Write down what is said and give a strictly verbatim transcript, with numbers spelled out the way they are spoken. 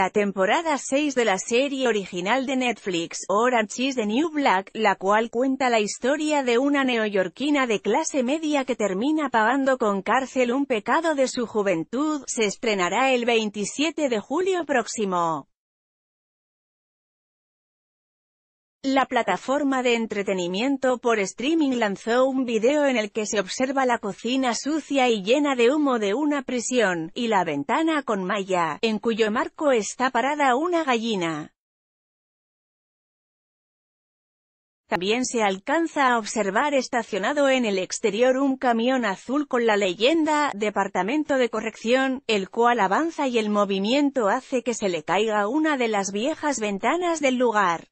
la temporada seis de la serie original de Netflix, Orange is the New Black, la cual cuenta la historia de una neoyorquina de clase media que termina pagando con cárcel un pecado de su juventud, se estrenará el veintisiete de julio próximo. La plataforma de entretenimiento por streaming lanzó un video en el que se observa la cocina sucia y llena de humo de una prisión, y la ventana con malla, en cuyo marco está parada una gallina. También se alcanza a observar estacionado en el exterior un camión azul con la leyenda «Departamento de Corrección», el cual avanza y el movimiento hace que se le caiga una de las viejas ventanas del lugar.